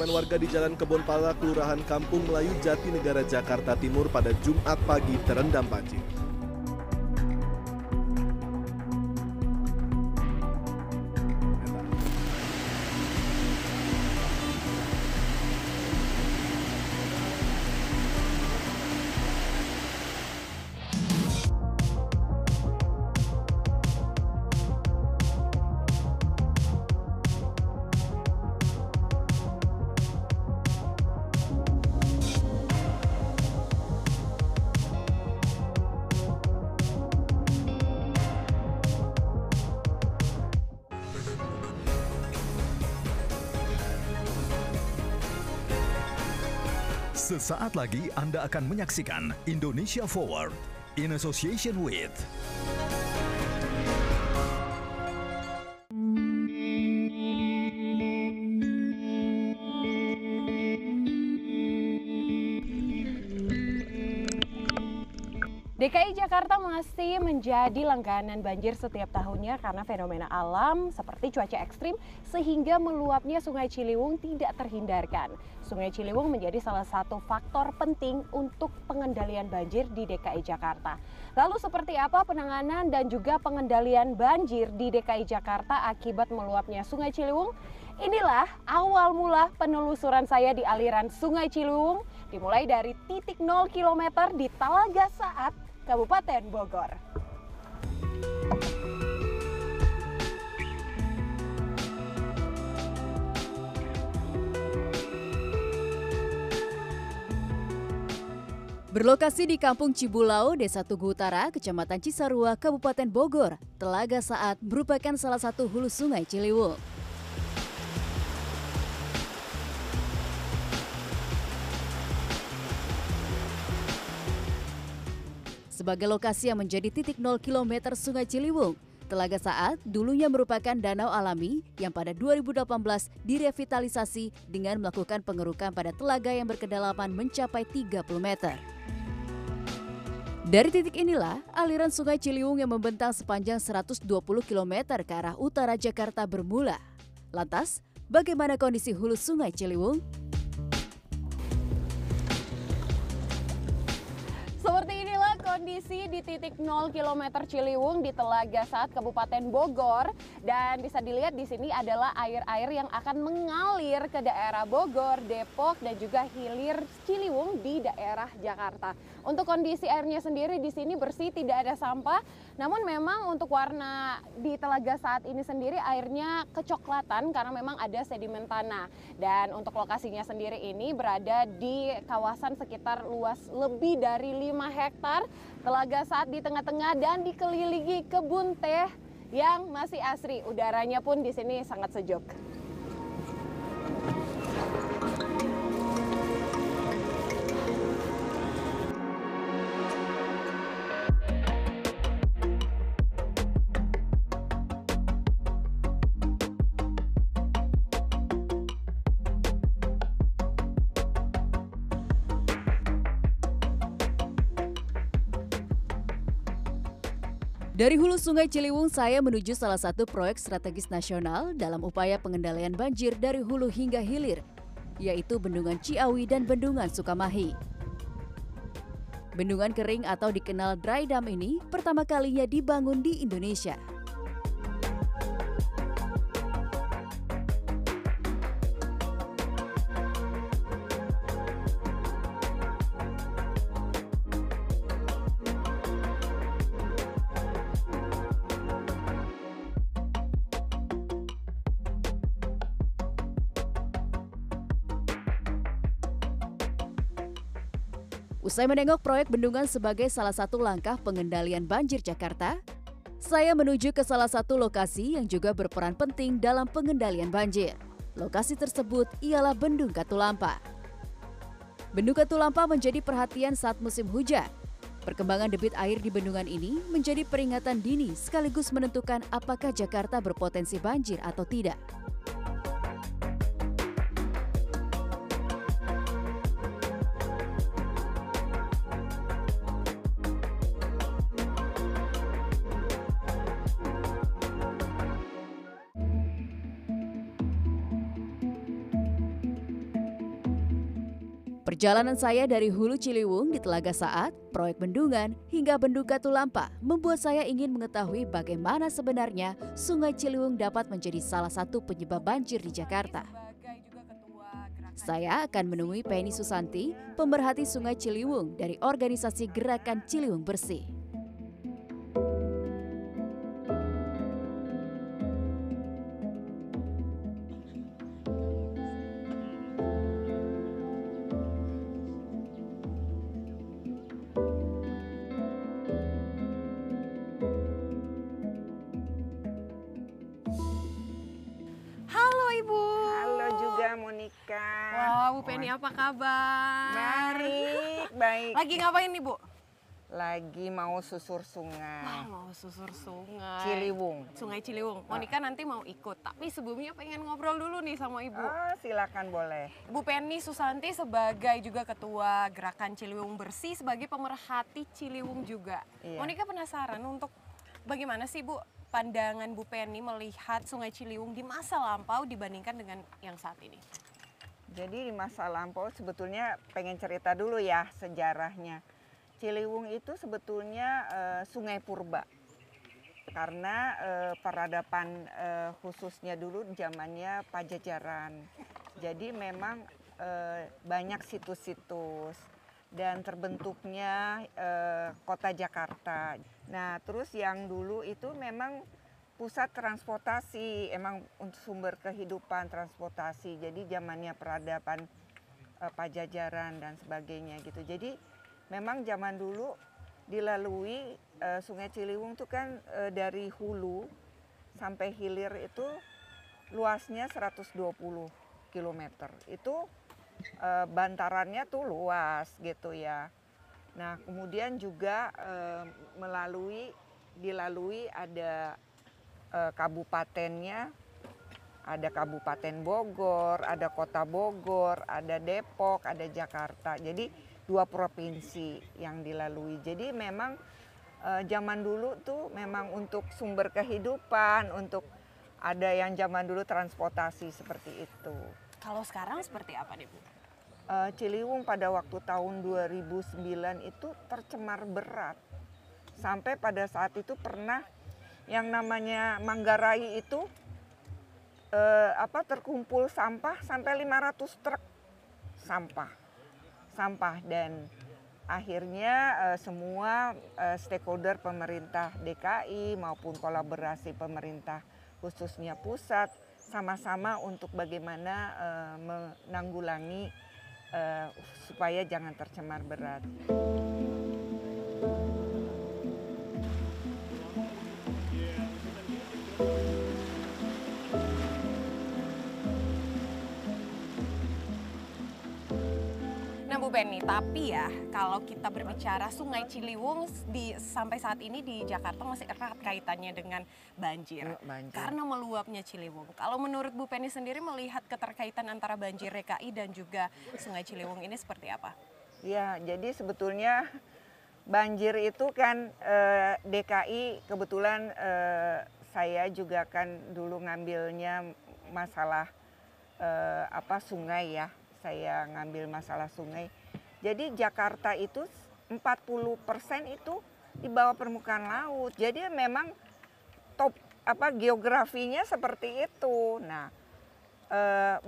pemukiman warga di Jalan Kebon Pala, Kelurahan Kampung Melayu, Jatinegara, Jakarta Timur pada Jumat pagi terendam banjir. Sesaat lagi Anda akan menyaksikan Indonesia Forward in association with. DKI Jakarta masih menjadi langganan banjir setiap tahunnya karena fenomena alam seperti cuaca ekstrim sehingga meluapnya Sungai Ciliwung tidak terhindarkan. Sungai Ciliwung menjadi salah satu faktor penting untuk pengendalian banjir di DKI Jakarta. Lalu seperti apa penanganan dan juga pengendalian banjir di DKI Jakarta akibat meluapnya Sungai Ciliwung? Inilah awal mula penelusuran saya di aliran Sungai Ciliwung, dimulai dari titik 0 km di Telaga Saat, Kabupaten Bogor. Berlokasi di Kampung Cibulau, Desa Tugu Utara, Kecamatan Cisarua, Kabupaten Bogor, Telaga Saat merupakan salah satu hulu Sungai Ciliwung. Sebagai lokasi yang menjadi titik 0 km Sungai Ciliwung, Telaga Saat dulunya merupakan danau alami yang pada 2018 direvitalisasi dengan melakukan pengerukan pada telaga yang berkedalaman mencapai 30 meter. Dari titik inilah, aliran Sungai Ciliwung yang membentang sepanjang 120 km ke arah utara Jakarta bermula. Lantas, bagaimana kondisi hulu Sungai Ciliwung? Seperti inilah kondisi di titik 0 km Ciliwung di Telaga Saat, Kabupaten Bogor. Dan bisa dilihat di sini adalah air-air yang akan mengalir ke daerah Bogor, Depok, dan juga hilir Ciliwung di daerah Jakarta. Untuk kondisi airnya sendiri di sini bersih, tidak ada sampah. Namun memang untuk warna di Telaga Saat ini sendiri airnya kecoklatan karena memang ada sedimen tanah. Dan untuk lokasinya sendiri ini berada di kawasan sekitar luas lebih dari 5 hektar, Telaga Saat di tengah-tengah dan dikelilingi kebun teh yang masih asri. Udaranya pun di sini sangat sejuk. Dari hulu Sungai Ciliwung, saya menuju salah satu proyek strategis nasional dalam upaya pengendalian banjir dari hulu hingga hilir, yaitu Bendungan Ciawi dan Bendungan Sukamahi. Bendungan kering atau dikenal dry dam ini pertama kalinya dibangun di Indonesia. Usai menengok proyek bendungan sebagai salah satu langkah pengendalian banjir Jakarta, saya menuju ke salah satu lokasi yang juga berperan penting dalam pengendalian banjir. Lokasi tersebut ialah Bendung Katulampa. Bendung Katulampa menjadi perhatian saat musim hujan. Perkembangan debit air di bendungan ini menjadi peringatan dini sekaligus menentukan apakah Jakarta berpotensi banjir atau tidak. Perjalanan saya dari hulu Ciliwung di Telaga Saat, proyek bendungan, hingga Bendung Katulampa membuat saya ingin mengetahui bagaimana sebenarnya Sungai Ciliwung dapat menjadi salah satu penyebab banjir di Jakarta. Saya akan menemui Penny Susanti, pemerhati Sungai Ciliwung dari organisasi Gerakan Ciliwung Bersih. Apa kabar? Baik. Lagi ngapain nih, Bu? Lagi mau susur sungai. Mau susur sungai. Ciliwung. Sungai Ciliwung. Monika nanti mau ikut, tapi sebelumnya pengen ngobrol dulu nih sama Ibu. Oh, silakan, boleh. Bu Penny Susanti sebagai juga ketua Gerakan Ciliwung Bersih, sebagai pemerhati Ciliwung juga. Iya. Monika penasaran untuk bagaimana sih, Bu, pandangan Bu Penny melihat Sungai Ciliwung di masa lampau dibandingkan dengan yang saat ini? Jadi di masa lampau sebetulnya pengen cerita dulu ya sejarahnya. Ciliwung itu sebetulnya sungai purba. Karena peradaban khususnya dulu zamannya Pajajaran. Jadi memang banyak situs-situs dan terbentuknya kota Jakarta. Nah, terus yang dulu itu memang pusat transportasi, emang untuk sumber kehidupan transportasi, jadi zamannya peradaban Pajajaran dan sebagainya gitu. Jadi memang zaman dulu dilalui Sungai Ciliwung itu kan dari hulu sampai hilir itu luasnya 120 km. Itu bantarannya tuh luas gitu ya. Nah, kemudian juga dilalui ada kabupatennya, ada Kabupaten Bogor, ada Kota Bogor, ada Depok, ada Jakarta. Jadi dua provinsi yang dilalui. Jadi memang zaman dulu tuh memang untuk sumber kehidupan, untuk ada yang zaman dulu transportasi seperti itu. Kalau sekarang seperti apa nih, Bu? Ciliwung pada waktu tahun 2009 itu tercemar berat. Sampai pada saat itu pernah yang namanya Manggarai itu terkumpul sampah sampai 500 truk sampah dan akhirnya semua stakeholder pemerintah DKI maupun kolaborasi pemerintah khususnya pusat sama-sama untuk bagaimana menanggulangi supaya jangan tercemar berat. Penny, tapi ya kalau kita berbicara Sungai Ciliwung sampai saat ini di Jakarta masih erat kaitannya dengan banjir. Karena meluapnya Ciliwung. Kalau menurut Bu Penny sendiri melihat keterkaitan antara banjir DKI dan juga Sungai Ciliwung ini seperti apa? Ya, jadi sebetulnya banjir itu kan DKI kebetulan saya juga kan dulu ngambilnya masalah sungai ya. Saya ngambil masalah sungai. Jadi Jakarta itu 40% itu di bawah permukaan laut. Jadi memang geografinya seperti itu. Nah,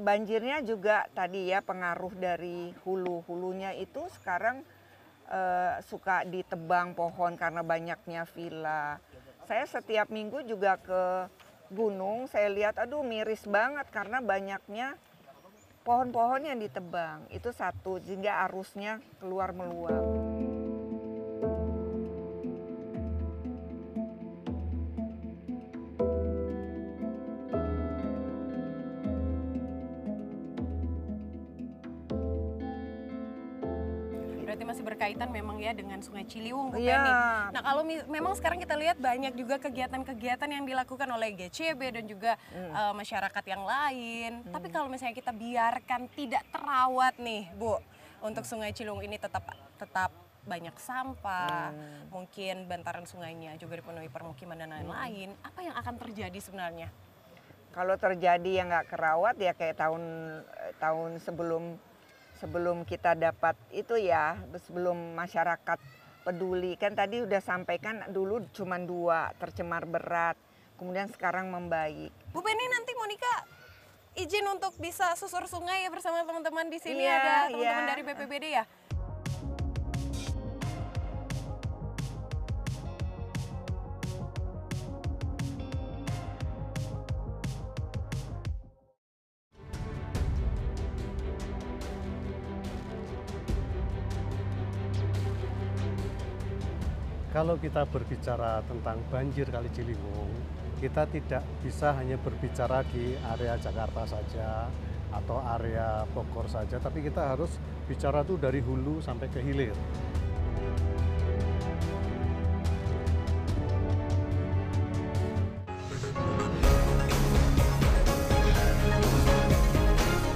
banjirnya juga tadi ya pengaruh dari hulu-hulunya itu sekarang suka ditebang pohon karena banyaknya villa. Saya setiap minggu juga ke gunung, saya lihat miris banget karena banyaknya pohon-pohon yang ditebang. Itu satu, sehingga arusnya keluar meluap. Berarti masih berkaitan memang ya dengan Sungai Ciliwung, Bu Penny. Nah, kalau memang sekarang kita lihat banyak juga kegiatan-kegiatan yang dilakukan oleh GCB dan juga masyarakat yang lain. Tapi kalau misalnya kita biarkan tidak terawat nih, Bu, untuk Sungai Ciliwung ini tetap banyak sampah, mungkin bantaran sungainya juga dipenuhi permukiman dan lain-lain. Apa yang akan terjadi sebenarnya? Kalau terjadi yang nggak kerawat ya kayak tahun sebelum sebelum kita dapat itu ya, sebelum masyarakat peduli. Kan tadi udah sampaikan dulu cuma 2 tercemar berat, kemudian sekarang membaik. Bu Penny, nanti Monika izin untuk bisa susur sungai ya bersama teman-teman di sini, ada teman-teman dari BPBD ya. Kalau kita berbicara tentang banjir Kali Ciliwung, kita tidak bisa hanya berbicara di area Jakarta saja atau area Bogor saja, tapi kita harus bicara tuh dari hulu sampai ke hilir.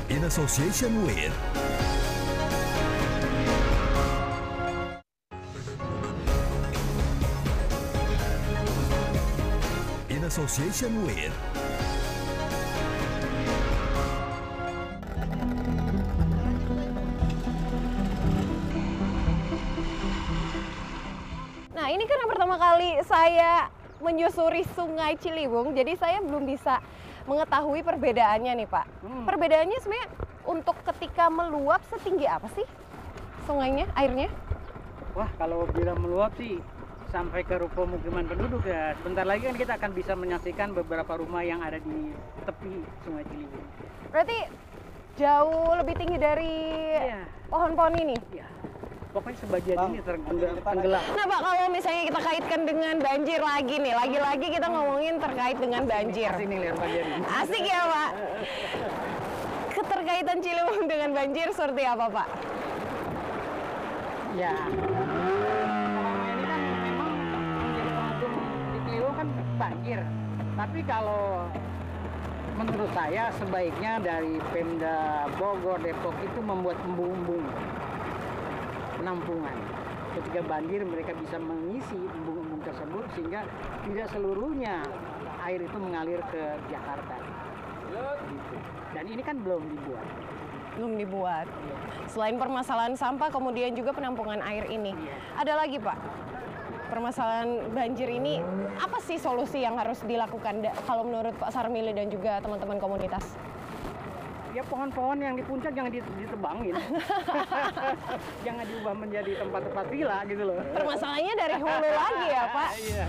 In association with Nah, ini karena pertama kali saya menyusuri Sungai Ciliwung, jadi saya belum bisa mengetahui perbedaannya nih, Pak. Perbedaannya sebenarnya untuk ketika meluap setinggi apa sih sungainya, airnya? Wah, kalau bilang meluap sih sampai ke pemukiman penduduk ya. Sebentar lagi kan kita akan bisa menyaksikan beberapa rumah yang ada di tepi Sungai Ciliwung. Berarti jauh lebih tinggi dari pohon-pohon ini? Iya. Pokoknya sebagian ini tenggelam. Nah Pak, kalau misalnya kita kaitkan dengan banjir lagi nih, lagi-lagi kita ngomongin terkait dengan banjir. Asik nih lihat banjir. Asik ya Pak. Keterkaitan Ciliwung dengan banjir seperti apa Pak? Ya. Banjir, tapi kalau menurut saya sebaiknya dari Pemda Bogor, Depok itu membuat embung-embung penampungan. Ketika banjir mereka bisa mengisi embung-embung tersebut sehingga tidak seluruhnya air itu mengalir ke Jakarta. Dan ini kan belum dibuat. Selain permasalahan sampah, kemudian juga penampungan air ini. Ada lagi Pak? Permasalahan banjir ini, apa sih solusi yang harus dilakukan kalau menurut Pak Sarmili dan juga teman-teman komunitas? Ya pohon-pohon yang di puncak jangan ditebangin. Jangan diubah menjadi tempat-tempat villa gitu loh. Permasalahannya dari hulu lagi ya Pak? Iya.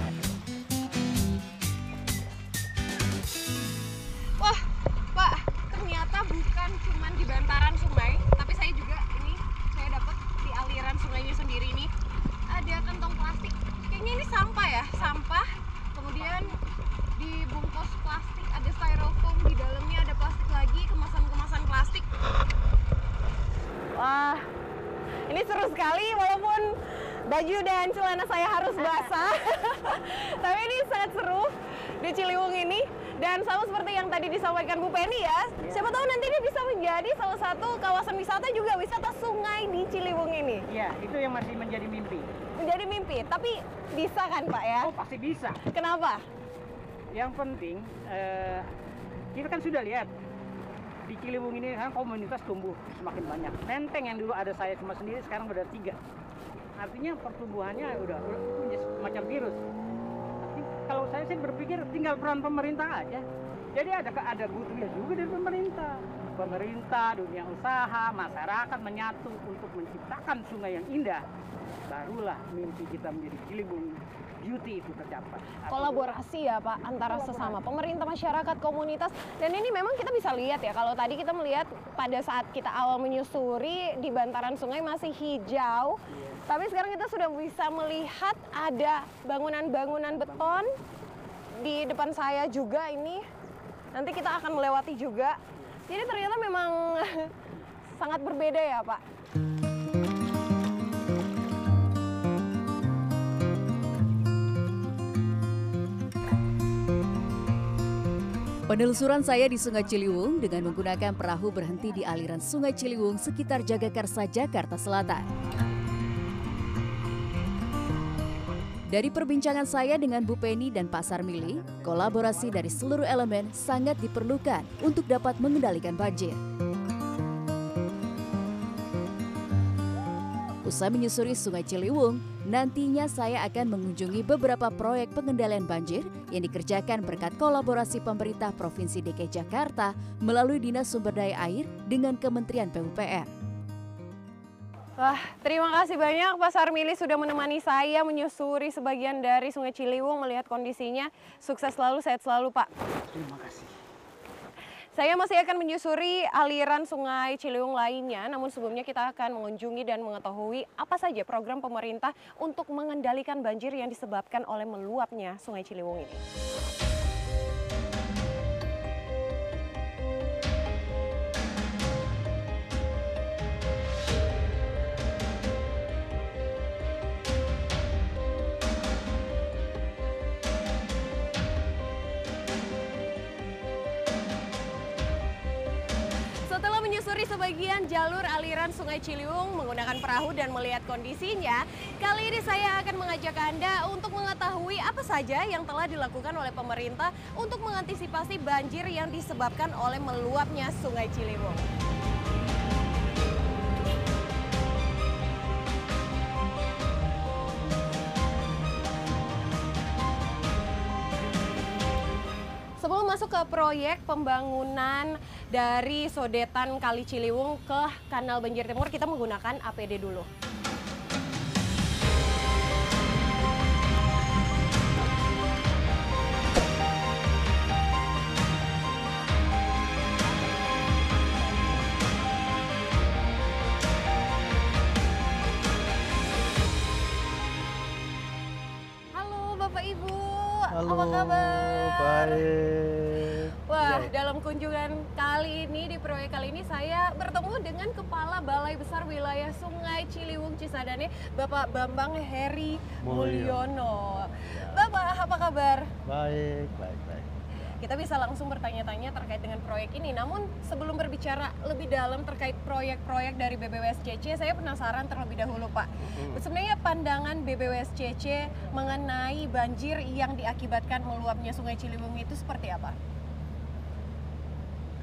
Wah Pak, ternyata bukan cuma di bantaran sungai, tapi saya juga ini, saya dapat di aliran sungainya sendiri ini. Ada kantong plastik, kayaknya ini sampah ya, sampah, kemudian dibungkus plastik, ada styrofoam di dalamnya, ada plastik lagi, kemasan-kemasan plastik. Wah, ini seru sekali walaupun baju dan celana saya harus basah, tapi ini sangat seru di Ciliwung ini. Dan sama seperti yang tadi disampaikan Bu Penny ya, siapa tahu nanti ini bisa menjadi salah satu kawasan wisata juga, wisata sungai di Ciliwung ini. Iya, itu yang masih menjadi mimpi. Menjadi mimpi, tapi bisa kan Pak ya? Oh pasti bisa. Kenapa? Yang penting, kita kan sudah lihat di Ciliwung ini kan komunitas tumbuh semakin banyak. Menteng yang dulu ada saya cuma sendiri, sekarang udah 3. Artinya pertumbuhannya udah macam virus. Kalau saya sih berpikir tinggal peran pemerintah aja. Jadi ada goodwill juga dari pemerintah. Pemerintah, dunia usaha, masyarakat menyatu untuk menciptakan sungai yang indah. Barulah mimpi kita menjadi Ciliwung beauty itu tercapai. Kolaborasi ya Pak antara sesama pemerintah, masyarakat, komunitas. Dan ini memang kita bisa lihat ya, kalau tadi kita melihat pada saat kita awal menyusuri di bantaran sungai masih hijau. Tapi sekarang kita sudah bisa melihat ada bangunan-bangunan beton di depan saya juga ini. Nanti kita akan melewati juga. Jadi ternyata memang sangat berbeda ya Pak. Penelusuran saya di Sungai Ciliwung dengan menggunakan perahu berhenti di aliran Sungai Ciliwung sekitar Jagakarsa, Jakarta Selatan. Dari perbincangan saya dengan Bu Penny dan Pak Sarmili, kolaborasi dari seluruh elemen sangat diperlukan untuk dapat mengendalikan banjir. Usai menyusuri Sungai Ciliwung, nantinya saya akan mengunjungi beberapa proyek pengendalian banjir yang dikerjakan berkat kolaborasi pemerintah Provinsi DKI Jakarta melalui Dinas Sumber Daya Air dengan Kementerian PUPR. Wah, terima kasih banyak Pak Sarmili sudah menemani saya menyusuri sebagian dari Sungai Ciliwung, melihat kondisinya. Sukses selalu, sehat selalu Pak. Terima kasih. Saya masih akan menyusuri aliran Sungai Ciliwung lainnya, namun sebelumnya kita akan mengunjungi dan mengetahui apa saja program pemerintah untuk mengendalikan banjir yang disebabkan oleh meluapnya Sungai Ciliwung ini. Sebagian jalur aliran Sungai Ciliwung menggunakan perahu dan melihat kondisinya, kali ini saya akan mengajak Anda untuk mengetahui apa saja yang telah dilakukan oleh pemerintah untuk mengantisipasi banjir yang disebabkan oleh meluapnya Sungai Ciliwung. Sebelum masuk ke proyek pembangunan dari Sodetan Kali Ciliwung ke Kanal Banjir Timur, kita menggunakan APD dulu. Halo Bapak Ibu, halo, apa kabar? Baik. Wah, dalam kunjungan kali ini, di proyek kali ini, saya bertemu dengan Kepala Balai Besar Wilayah Sungai Ciliwung Cisadane, Bapak Bambang Heri Muliono. Bapak, apa kabar? Baik, baik, baik. Kita bisa langsung bertanya-tanya terkait dengan proyek ini. Namun sebelum berbicara lebih dalam terkait proyek-proyek dari BBWSCC, saya penasaran terlebih dahulu Pak. Sebenarnya pandangan BBWSCC mengenai banjir yang diakibatkan meluapnya Sungai Ciliwung itu seperti apa?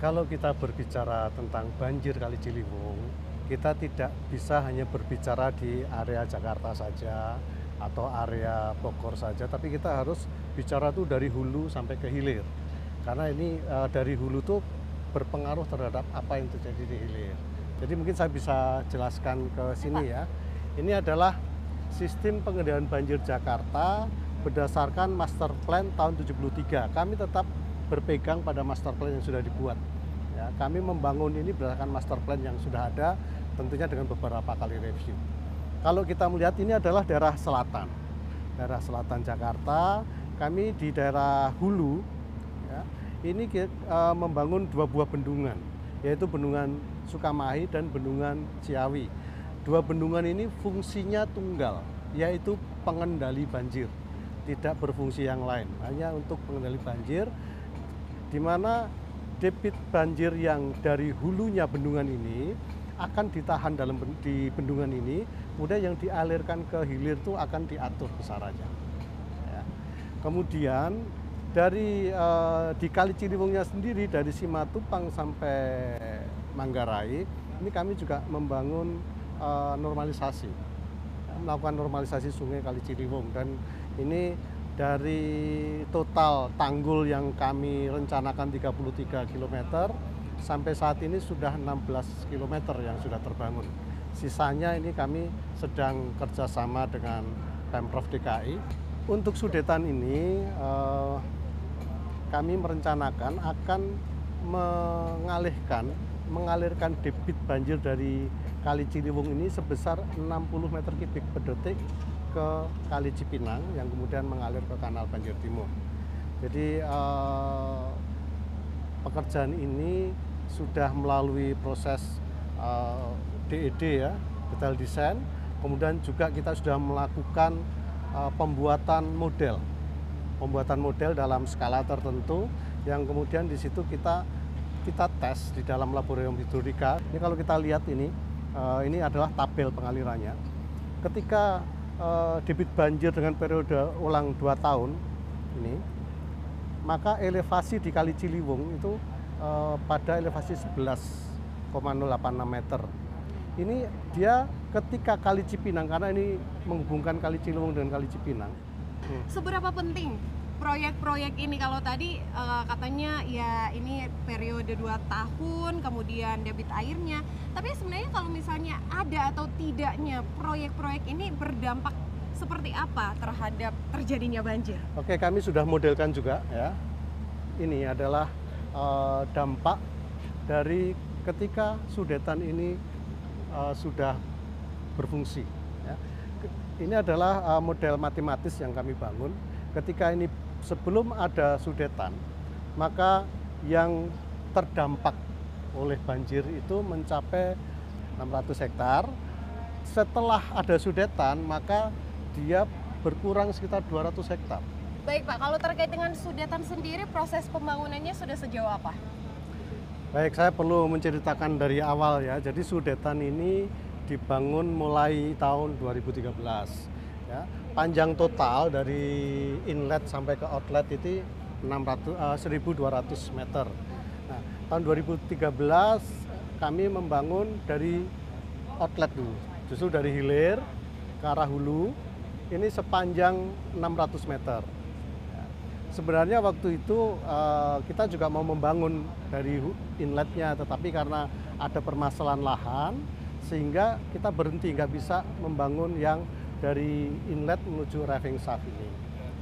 Kalau kita berbicara tentang banjir Kali Ciliwung, kita tidak bisa hanya berbicara di area Jakarta saja atau area Bogor saja, tapi kita harus bicara tuh dari hulu sampai ke hilir. Karena ini dari hulu tuh berpengaruh terhadap apa yang terjadi di hilir. Jadi mungkin saya bisa jelaskan ke sini ya. Ini adalah sistem pengendalian banjir Jakarta berdasarkan master plan tahun 73. Kami tetap berpegang pada master plan yang sudah dibuat. Ya, kami membangun ini berdasarkan master plan yang sudah ada, tentunya dengan beberapa kali review. Kalau kita melihat ini adalah daerah selatan Jakarta. Kami di daerah hulu, ya, ini membangun dua buah bendungan, yaitu Bendungan Sukamahi dan Bendungan Ciawi. Dua bendungan ini fungsinya tunggal, yaitu pengendali banjir, tidak berfungsi yang lain, hanya untuk pengendali banjir. Di mana debit banjir yang dari hulunya bendungan ini akan ditahan di bendungan ini, kemudian yang dialirkan ke hilir itu akan diatur besarannya. Ya. Kemudian dari di Kali Ciliwungnya sendiri dari Simatupang sampai Manggarai, ini kami juga membangun normalisasi, melakukan normalisasi sungai Kali Ciliwung, dan ini dari total tanggul yang kami rencanakan 33 km, sampai saat ini sudah 16 km yang sudah terbangun. Sisanya ini kami sedang kerjasama dengan Pemprov DKI. Untuk Sudetan ini, kami merencanakan akan mengalirkan debit banjir dari Kali Ciliwung ini sebesar 60 meter kubik per detik ke Kali Cipinang yang kemudian mengalir ke Kanal Banjir Timur. Jadi pekerjaan ini sudah melalui proses DED ya, detail design. Kemudian juga kita sudah melakukan pembuatan model dalam skala tertentu yang kemudian di situ kita tes di dalam laboratorium hidrolika. Ini kalau kita lihat ini adalah tabel pengalirannya. Ketika debit banjir dengan periode ulang 2 tahun ini, maka elevasi di Kali Ciliwung itu pada elevasi 11,086 meter. ini dia ketika Kali Cipinang, karena ini menghubungkan Kali Ciliwung dengan Kali Cipinang. Seberapa penting proyek-proyek ini? Kalau tadi katanya ya ini periode 2 tahun, kemudian debit airnya. Tapi sebenarnya kalau misalnya ada atau tidaknya proyek-proyek ini berdampak seperti apa terhadap terjadinya banjir? Oke, kami sudah modelkan juga ya. Ini adalah dampak dari ketika Sodetan ini sudah berfungsi. Ya. Ini adalah model matematis yang kami bangun. Ketika ini sebelum ada Sodetan, maka yang terdampak oleh banjir itu mencapai 600 hektar. Setelah ada Sodetan, maka dia berkurang sekitar 200 hektar. Baik Pak, kalau terkait dengan Sodetan sendiri, proses pembangunannya sudah sejauh apa? Baik, saya perlu menceritakan dari awal ya. Jadi Sodetan ini dibangun mulai tahun 2013. Ya. Panjang total dari inlet sampai ke outlet itu 1.200 meter. Nah, tahun 2013 kami membangun dari outlet dulu. Justru dari hilir ke arah hulu ini sepanjang 600 meter. Sebenarnya waktu itu kita juga mau membangun dari inletnya, tetapi karena ada permasalahan lahan, sehingga kita berhenti, nggak bisa membangun yang dari inlet menuju rafting shaft ini.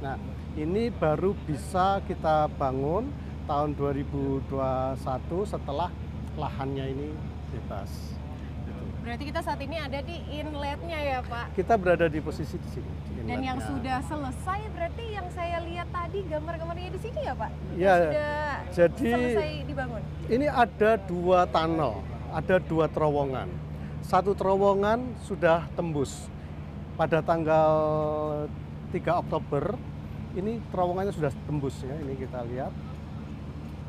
Nah, ini baru bisa kita bangun tahun 2021 setelah lahannya ini bebas. Berarti kita saat ini ada di inletnya ya Pak? Kita berada di posisi di sini. Dan yang sudah selesai berarti yang saya lihat tadi gambar-gambarnya di sini ya Pak? Ya, sudah jadi, selesai dibangun? Ini ada 2 tunnel, ada 2 terowongan. 1 terowongan sudah tembus. Pada tanggal 3 Oktober, ini terowongannya sudah tembus ya, ini kita lihat.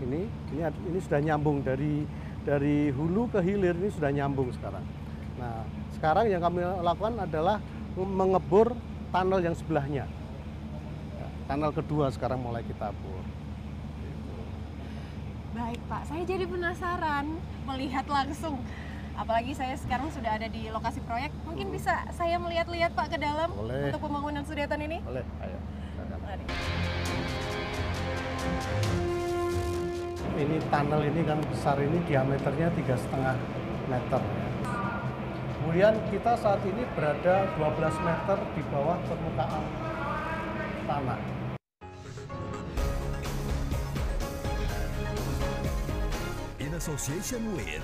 Ini sudah nyambung dari hulu ke hilir, ini sudah nyambung sekarang. Nah, sekarang yang kami lakukan adalah mengebor tunnel yang sebelahnya. Tunnel kedua sekarang mulai kita bor. Baik Pak, saya jadi penasaran melihat langsung. Apalagi saya sekarang sudah ada di lokasi proyek. Mungkin bisa saya melihat-lihat Pak ke dalam. Boleh. Untuk pembangunan Sodetan ini? Boleh, ayo. Mari. Ini tunnel ini kan besar, ini diameternya 3,5 meter. Kemudian kita saat ini berada 12 meter di bawah permukaan tanah. In association with.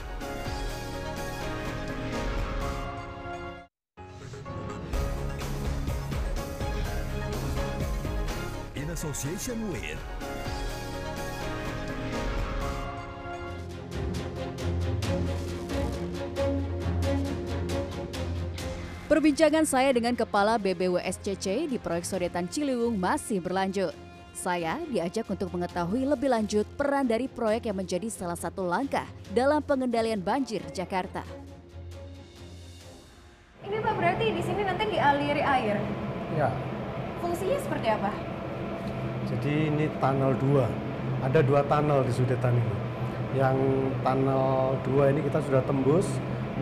In association with. Perbincangan saya dengan Kepala BBWSCC di proyek Sodetan Ciliwung masih berlanjut. Saya diajak untuk mengetahui lebih lanjut peran dari proyek yang menjadi salah satu langkah dalam pengendalian banjir Jakarta. Ini Pak, berarti di sini nanti dialiri air? Ya. Fungsinya seperti apa? Jadi ini tunnel 2. Ada 2 tunnel di Sodetan ini. Yang tunnel 2 ini kita sudah tembus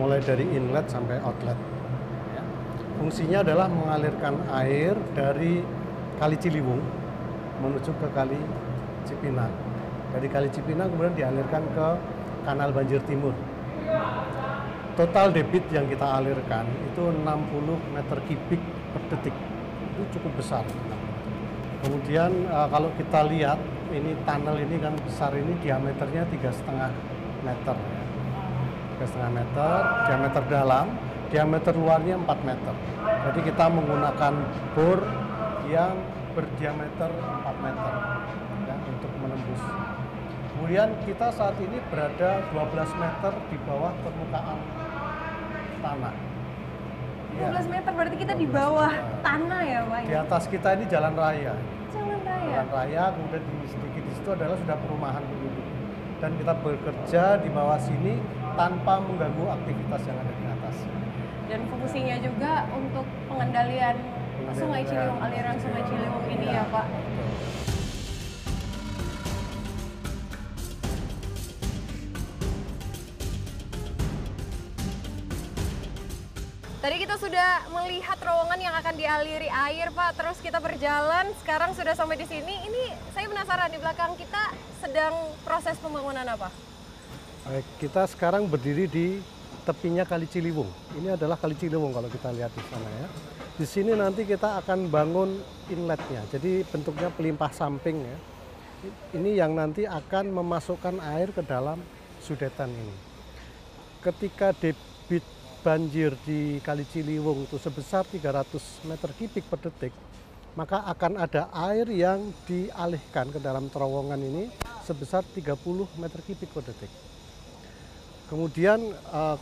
mulai dari inlet sampai outlet. Fungsinya adalah mengalirkan air dari Kali Ciliwung menuju ke Kali Cipinang. Dari Kali Cipinang kemudian dialirkan ke Kanal Banjir Timur. Total debit yang kita alirkan itu 60 meter kubik per detik. Itu cukup besar. Kemudian kalau kita lihat, ini tunnel ini kan besar, ini diameternya 3,5 meter. 3,5 meter, diameter dalam. Diameter luarnya 4 meter. Jadi kita menggunakan bor yang berdiameter 4 meter ya, untuk menembus. Kemudian kita saat ini berada 12 meter di bawah permukaan tanah. 12 meter berarti kita di bawah tanah ya Pak? Di atas kita ini jalan raya. Jalan raya? Jalan raya, kemudian sedikit di situ adalah sudah perumahan penduduk. Dan kita bekerja di bawah sini tanpa mengganggu aktivitas yang ada di atas. Dan fungsinya juga untuk pengendalian Sungai Ciliwung, aliran Sungai Ciliwung ini ya Pak. sudah melihat terowongan yang akan dialiri air, Pak. Terus kita berjalan, sekarang sudah sampai di sini. Ini saya penasaran, di belakang kita sedang proses pembangunan apa? Baik, kita sekarang berdiri di tepinya Kali Ciliwung. Ini adalah Kali Ciliwung kalau kita lihat di sana ya. Di sini nanti kita akan bangun inletnya, jadi bentuknya pelimpah samping ya. Ini yang nanti akan memasukkan air ke dalam sudetan ini. Ketika debit banjir di Kali Ciliwung itu sebesar 300 meter kubik per detik, maka akan ada air yang dialihkan ke dalam terowongan ini sebesar 30 meter kubik per detik. Kemudian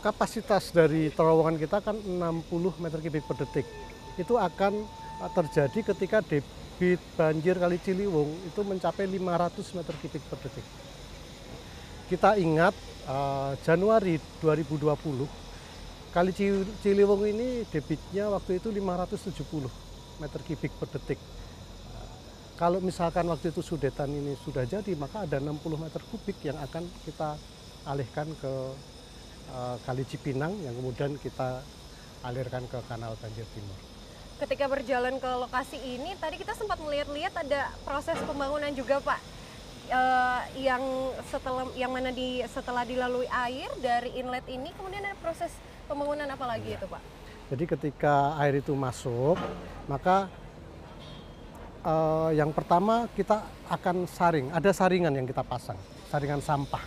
kapasitas dari terowongan kita kan 60 meter kubik per detik. Itu akan terjadi ketika debit banjir Kali Ciliwung itu mencapai 500 meter kubik per detik. Kita ingat Januari 2020. Kali Ciliwung ini debitnya waktu itu 570 meter kubik per detik. Kalau misalkan waktu itu sudetan ini sudah jadi, maka ada 60 meter kubik yang akan kita alihkan ke Kali Cipinang, yang kemudian kita alirkan ke Kanal Banjir Timur. Ketika berjalan ke lokasi ini, tadi kita sempat melihat-lihat ada proses pembangunan juga, Pak. Yang setelah dilalui air dari inlet ini, kemudian ada proses pembangunan apa lagi itu, Pak? Jadi ketika air itu masuk, maka yang pertama kita akan saring. Ada saringan yang kita pasang, saringan sampah.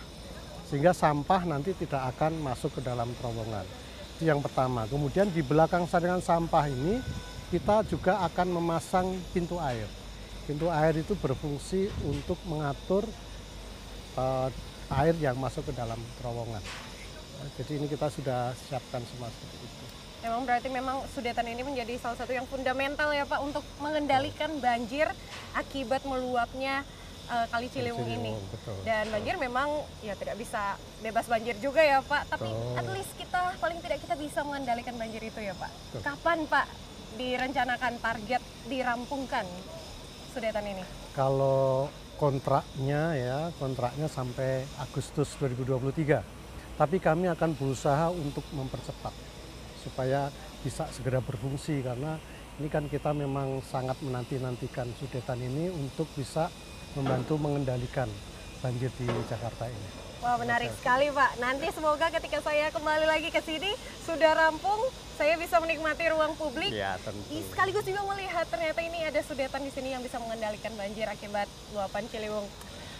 Sehingga sampah nanti tidak akan masuk ke dalam terowongan. Itu yang pertama. Kemudian di belakang saringan sampah ini, kita juga akan memasang pintu air. Pintu air itu berfungsi untuk mengatur air yang masuk ke dalam terowongan. Jadi ini kita sudah siapkan semua seperti itu. Memang berarti memang sudetan ini menjadi salah satu yang fundamental ya, Pak, untuk mengendalikan banjir akibat meluapnya Kali Ciliwung ini. Betul. Dan banjir memang ya tidak bisa bebas banjir juga ya, Pak. Tapi betul, at least kita paling tidak kita bisa mengendalikan banjir itu ya, Pak. Betul. Kapan, Pak, direncanakan target dirampungkan sudetan ini? Kalau kontraknya sampai Agustus 2023. Tapi kami akan berusaha untuk mempercepat supaya bisa segera berfungsi, karena ini kan kita memang sangat menanti-nantikan sudetan ini untuk bisa membantu mengendalikan banjir di Jakarta ini. Wah, menarik sekali, Pak. Nanti semoga ketika saya kembali lagi ke sini sudah rampung, saya bisa menikmati ruang publik. Ya, tentu. Sekaligus juga melihat ternyata ini ada sudetan di sini yang bisa mengendalikan banjir akibat luapan Ciliwung.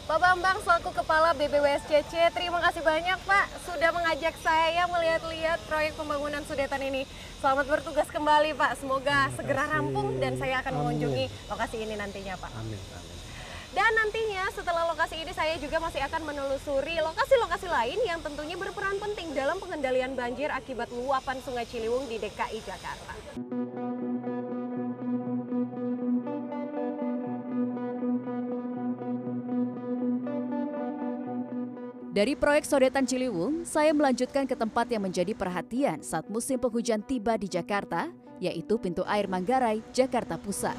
Pak Bambang, selaku Kepala BBWSCC, terima kasih banyak, Pak, sudah mengajak saya melihat-lihat proyek pembangunan sudetan ini. Selamat bertugas kembali, Pak. Semoga segera rampung dan saya akan mengunjungi lokasi ini nantinya, Pak. Amin, amin. Dan nantinya setelah lokasi ini saya juga masih akan menelusuri lokasi-lokasi lain yang tentunya berperan penting dalam pengendalian banjir akibat luapan Sungai Ciliwung di DKI Jakarta. Dari proyek Sodetan Ciliwung, saya melanjutkan ke tempat yang menjadi perhatian saat musim penghujan tiba di Jakarta, yaitu Pintu Air Manggarai, Jakarta Pusat.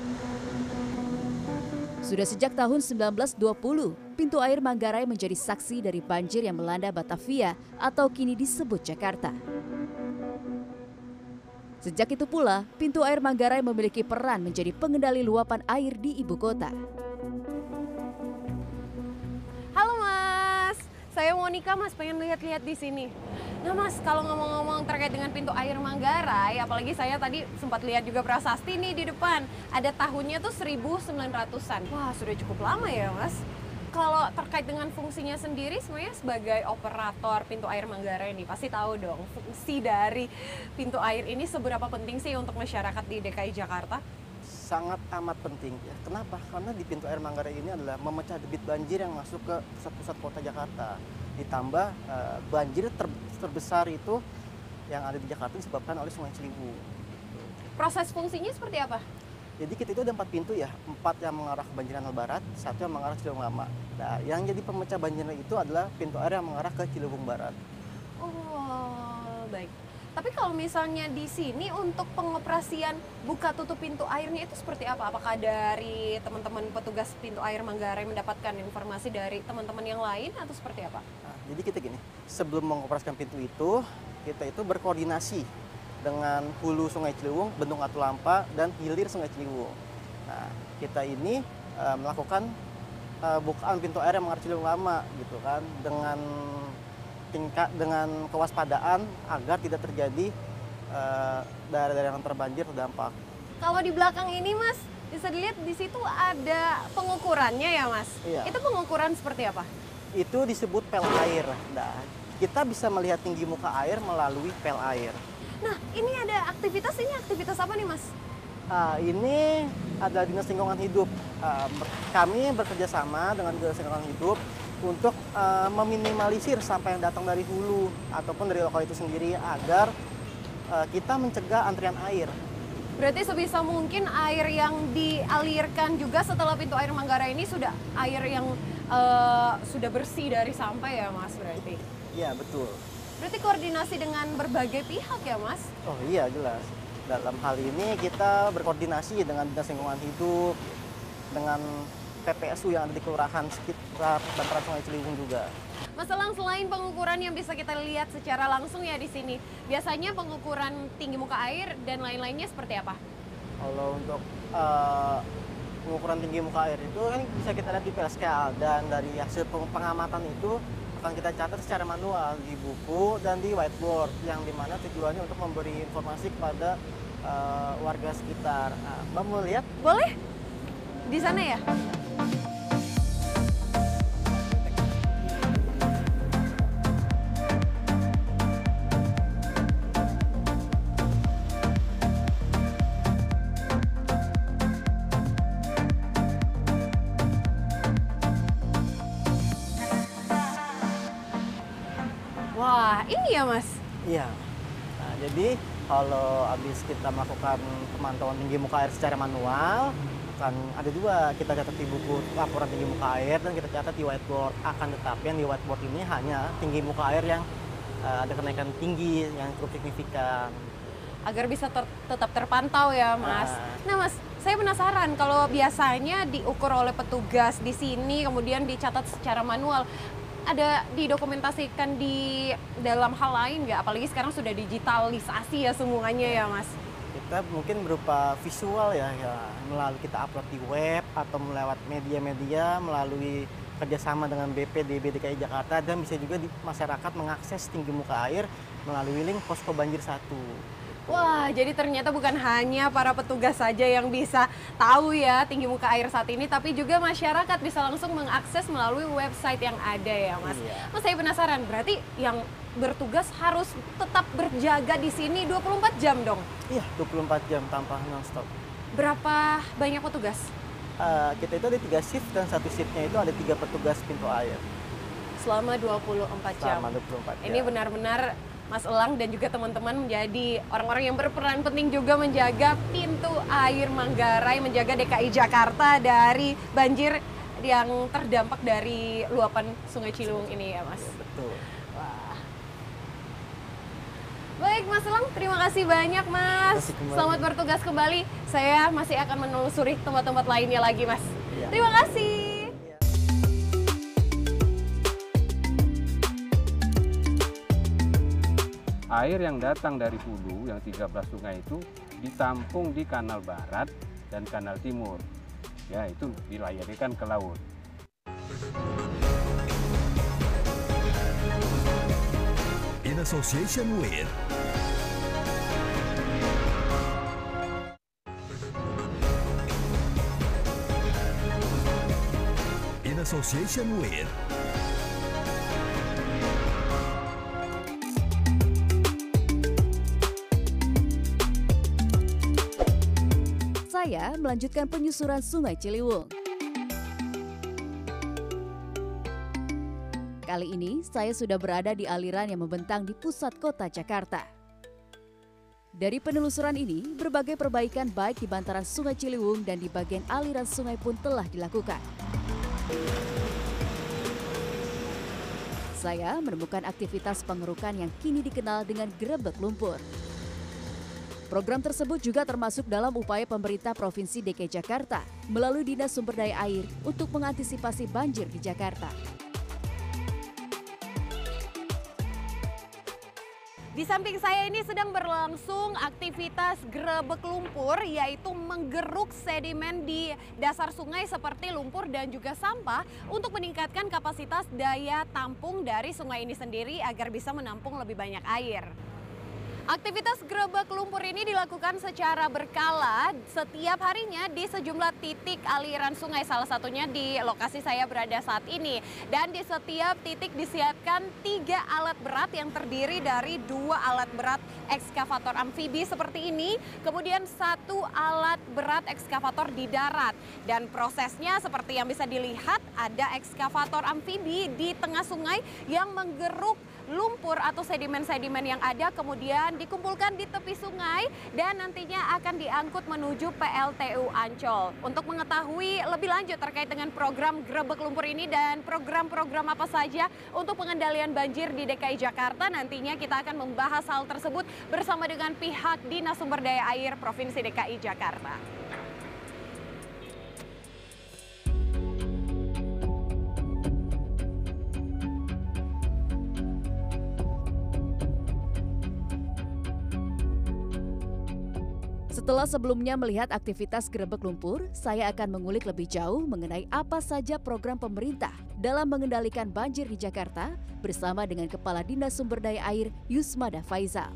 Sudah sejak tahun 1920, Pintu Air Manggarai menjadi saksi dari banjir yang melanda Batavia atau kini disebut Jakarta. Sejak itu pula, Pintu Air Manggarai memiliki peran menjadi pengendali luapan air di ibu kota. Saya Monika, Mas, pengen lihat-lihat di sini. Nah, Mas, kalau ngomong-ngomong terkait dengan Pintu Air Manggarai, apalagi saya tadi sempat lihat juga prasasti nih di depan. Ada tahunnya tuh 1900-an. Wah, sudah cukup lama ya, Mas. Kalau terkait dengan fungsinya sendiri, sebenarnya sebagai operator Pintu Air Manggarai ini pasti tahu dong fungsi dari pintu air ini seberapa penting sih untuk masyarakat di DKI Jakarta? Sangat amat penting ya. Kenapa? Karena di Pintu Air Manggarai ini adalah memecah debit banjir yang masuk ke pusat-pusat kota Jakarta. Ditambah banjir terbesar itu yang ada di Jakarta disebabkan oleh Sungai Ciliwung. Proses fungsinya seperti apa? Jadi kita itu ada 4 pintu ya, 4 yang mengarah ke banjir Kanal Barat, 1 yang mengarah ke Ciliwung Lama. Nah, yang jadi pemecah banjir itu adalah pintu air yang mengarah ke Ciliwung Barat. Oh, baik. Tapi kalau misalnya di sini untuk pengoperasian buka tutup pintu airnya itu seperti apa? Apakah dari teman-teman petugas Pintu Air Manggarai mendapatkan informasi dari teman-teman yang lain atau seperti apa? Nah, jadi kita gini, sebelum mengoperasikan pintu itu, kita itu berkoordinasi dengan hulu Sungai Ciliwung, Bendung Katulampa, dan hilir Sungai Ciliwung. Nah, kita ini melakukan bukaan pintu air yang mengarah Ciliwung Lama, gitu kan, dengan tingkat dengan kewaspadaan agar tidak terjadi daerah-daerah yang terbanjir terdampak. Kalau di belakang ini, Mas, bisa dilihat di situ ada pengukurannya ya, Mas? Iya. Itu pengukuran seperti apa? Itu disebut pel air. Nah, kita bisa melihat tinggi muka air melalui pel air. Nah, ini ada aktivitas, ini aktivitas apa nih, Mas? Ini adalah Dinas Lingkungan Hidup. Kami bekerja sama dengan Dinas Lingkungan Hidup untuk meminimalisir sampah yang datang dari hulu ataupun dari lokal itu sendiri agar kita mencegah antrian air. Berarti sebisa mungkin air yang dialirkan juga setelah pintu air Manggarai ini sudah air yang sudah bersih dari sampah ya, Mas, berarti? Iya, betul. Berarti koordinasi dengan berbagai pihak ya, Mas? Oh iya, jelas. Dalam hal ini kita berkoordinasi dengan Dinas Lingkungan Hidup, dengan PPSU yang ada di kelurahan sekitar bantaran Sungai Ciliwung juga. Mas Elang, selain pengukuran yang bisa kita lihat secara langsung ya di sini, biasanya pengukuran tinggi muka air dan lain-lainnya seperti apa? Kalau untuk pengukuran tinggi muka air itu kan bisa kita lihat di PLSKL, dan dari hasil pengamatan itu akan kita catat secara manual di buku dan di whiteboard, yang dimana tujuannya untuk memberi informasi kepada warga sekitar. Mbak mau lihat? Boleh? Di sana ya? Wah, ini ya, Mas? Iya. Nah, jadi kalau habis kita melakukan pemantauan tinggi muka air secara manual, akan ada dua, kita catat di buku laporan tinggi muka air dan kita catat di whiteboard. Akan tetapi yang di whiteboard ini hanya tinggi muka air yang ada kenaikan tinggi yang cukup signifikan. Agar bisa tetap terpantau ya, Mas. Nah, Mas, saya penasaran kalau biasanya diukur oleh petugas di sini kemudian dicatat secara manual, ada didokumentasikan di dalam hal lain nggak? Apalagi sekarang sudah digitalisasi ya semuanya ya, Mas. Kita mungkin berupa visual ya melalui kita upload di web atau melewat media-media melalui kerjasama dengan BPBD DKI Jakarta, dan bisa juga di masyarakat mengakses tinggi muka air melalui link Posko Banjir 1. Wah, jadi ternyata bukan hanya para petugas saja yang bisa tahu ya tinggi muka air saat ini, tapi juga masyarakat bisa langsung mengakses melalui website yang ada ya, Mas. Iya. Mas, saya penasaran, berarti yang bertugas harus tetap berjaga di sini 24 jam dong? Iya, 24 jam tanpa non-stop. Berapa banyak petugas? Kita itu ada 3 shift, dan satu shiftnya itu ada 3 petugas pintu air. Selama 24 jam? Selama 24 jam. Ini benar-benar Mas Elang dan juga teman-teman menjadi orang-orang yang berperan penting juga menjaga pintu air Manggarai, menjaga DKI Jakarta dari banjir yang terdampak dari luapan Sungai Ciliwung ini ya, Mas. Betul. Wah. Baik, Mas Elang, terima kasih banyak, Mas. Selamat bertugas kembali. Saya masih akan menelusuri tempat-tempat lainnya lagi, Mas. Ya. Terima kasih. Air yang datang dari hulu yang 13 sungai itu ditampung di kanal barat dan kanal timur. Ya, itu dilayarkan ke laut. In association with saya melanjutkan penyusuran Sungai Ciliwung. Kali ini saya sudah berada di aliran yang membentang di pusat kota Jakarta. Dari penelusuran ini, berbagai perbaikan baik di bantaran Sungai Ciliwung dan di bagian aliran sungai pun telah dilakukan. Saya menemukan aktivitas pengerukan yang kini dikenal dengan grebek lumpur. Program tersebut juga termasuk dalam upaya pemerintah Provinsi DKI Jakarta melalui Dinas Sumber Daya Air untuk mengantisipasi banjir di Jakarta. Di samping saya ini sedang berlangsung aktivitas grebek lumpur, yaitu menggeruk sedimen di dasar sungai seperti lumpur dan juga sampah untuk meningkatkan kapasitas daya tampung dari sungai ini sendiri agar bisa menampung lebih banyak air. Aktivitas grebek lumpur ini dilakukan secara berkala setiap harinya di sejumlah titik aliran sungai, salah satunya di lokasi saya berada saat ini. Dan di setiap titik disiapkan 3 alat berat yang terdiri dari 2 alat berat ekskavator amfibi seperti ini, kemudian 1 alat berat ekskavator di darat. Dan prosesnya seperti yang bisa dilihat, ada ekskavator amfibi di tengah sungai yang menggeruk lumpur atau sedimen-sedimen yang ada, kemudian dikumpulkan di tepi sungai dan nantinya akan diangkut menuju PLTU Ancol. Untuk mengetahui lebih lanjut terkait dengan program grebek lumpur ini dan program-program apa saja untuk pengendalian banjir di DKI Jakarta, nantinya kita akan membahas hal tersebut bersama dengan pihak Dinas Sumber Daya Air Provinsi DKI Jakarta. Setelah sebelumnya melihat aktivitas grebek lumpur, saya akan mengulik lebih jauh mengenai apa saja program pemerintah dalam mengendalikan banjir di Jakarta bersama dengan Kepala Dinas Sumber Daya Air Yusmada Faizal.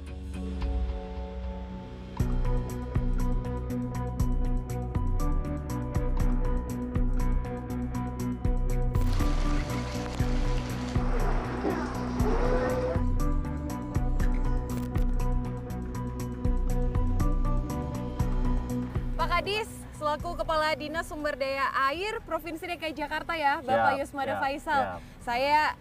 Selaku Kepala Dinas Sumber Daya Air Provinsi DKI Jakarta ya, Bapak Yusmada Faizal. Saya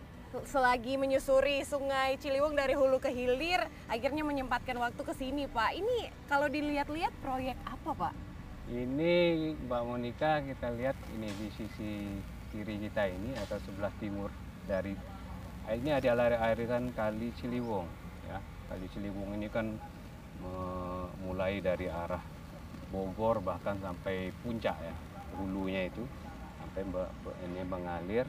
selagi menyusuri Sungai Ciliwung dari hulu ke hilir, akhirnya menyempatkan waktu ke sini, Pak. Ini kalau dilihat-lihat proyek apa, Pak? Ini Mbak Monika, kita lihat ini di sisi kiri kita ini atau sebelah timur dari ini adalah aliran Kali Ciliwung. Ya, Kali Ciliwung ini kan mulai dari arah Bogor bahkan sampai puncak ya, hulunya itu sampai ini mengalir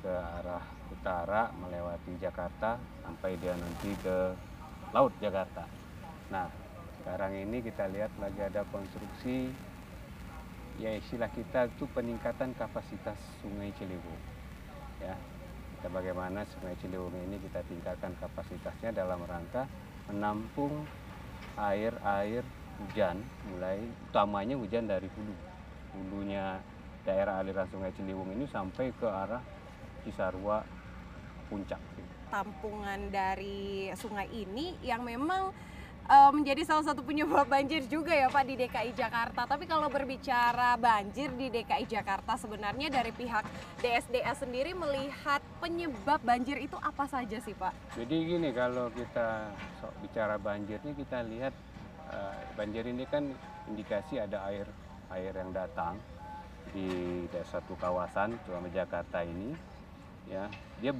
ke arah utara melewati Jakarta sampai dia nanti ke Laut Jakarta. Nah, sekarang ini kita lihat lagi ada konstruksi, ya istilah kita itu peningkatan kapasitas Sungai Ciliwung. Ya, kita bagaimana Sungai Ciliwung ini kita tingkatkan kapasitasnya dalam rangka menampung air-air hujan, mulai utamanya hujan dari hulunya daerah aliran Sungai Ciliwung ini sampai ke arah Cisarua puncak. Tampungan dari sungai ini yang memang menjadi salah satu penyebab banjir juga ya Pak di DKI Jakarta. Tapi kalau berbicara banjir di DKI Jakarta, sebenarnya dari pihak DSDA sendiri melihat penyebab banjir itu apa saja sih Pak? Jadi gini, kalau kita bicara banjirnya kita lihat banjir ini kan indikasi ada air yang datang di satu kawasan, terutama Jakarta ini, ya dia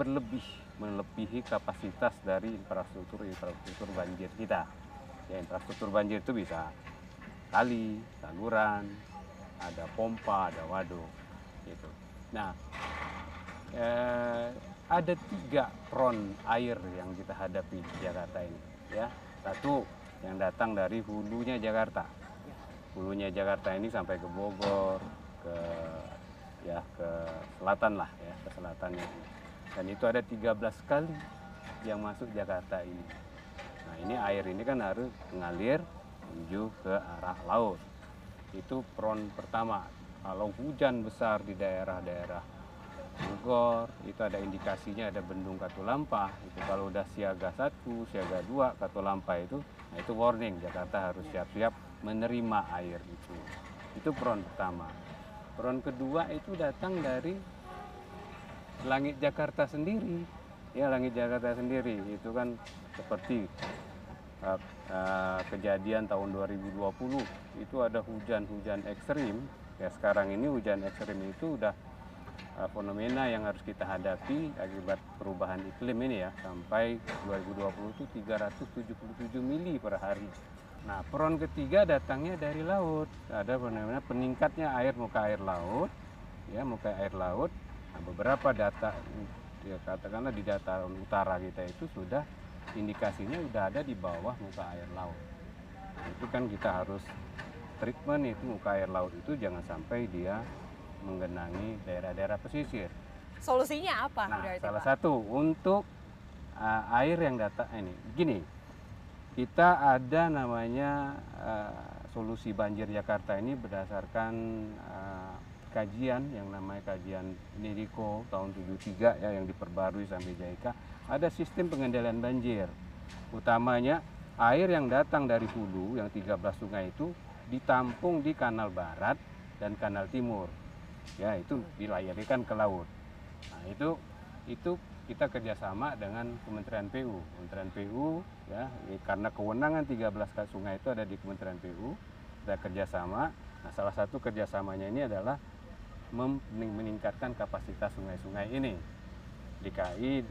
melebihi kapasitas dari infrastruktur banjir kita. Ya, infrastruktur banjir itu bisa kali, saluran, ada pompa, ada waduk, gitu. Nah, ada 3 front air yang kita hadapi di Jakarta ini. Ya, satu yang datang dari hulunya Jakarta. Hulunya Jakarta ini sampai ke Bogor, ke selatan lah ya, ke selatannya. Dan itu ada 13 kali yang masuk Jakarta ini. Nah, ini air ini kan harus mengalir menuju ke arah laut. Itu front pertama. Kalau hujan besar di daerah-daerah Bogor, itu ada indikasinya ada Bendung Katulampa. Itu kalau udah siaga 1, siaga 2 Katulampa itu, nah itu warning, Jakarta harus siap-siap menerima air itu. Itu front pertama. Front kedua itu datang dari langit Jakarta sendiri. Ya, langit Jakarta sendiri itu kan seperti kejadian tahun 2020 itu ada hujan-hujan ekstrim. Ya, sekarang ini hujan ekstrim itu udah fenomena yang harus kita hadapi akibat perubahan iklim ini ya, sampai 2020 itu 377 mili per hari. Nah, peron ketiga datangnya dari laut. Ada fenomena peningkatnya air muka air laut, ya muka air laut. Nah, beberapa data, ya, katakanlah di dataran utara kita itu sudah indikasinya udah ada di bawah muka air laut. Itu kan kita harus treatment itu muka air laut itu jangan sampai dia menggenangi daerah-daerah pesisir. Solusinya apa? Nah, berarti, salah Pak? Satu untuk air yang datang ini, gini, kita ada namanya solusi banjir Jakarta ini berdasarkan kajian yang namanya kajian NIDICO tahun 73 ya, yang diperbarui sampai JICA. Ada sistem pengendalian banjir, utamanya air yang datang dari hulu yang 13 sungai itu ditampung di kanal barat dan kanal timur, ya itu dilayarkan ke laut. Nah itu kita kerjasama dengan Kementerian PU ya, karena kewenangan 13 sungai itu ada di Kementerian PU, kita kerjasama. Nah salah satu kerjasamanya ini adalah meningkatkan kapasitas sungai-sungai ini. DKI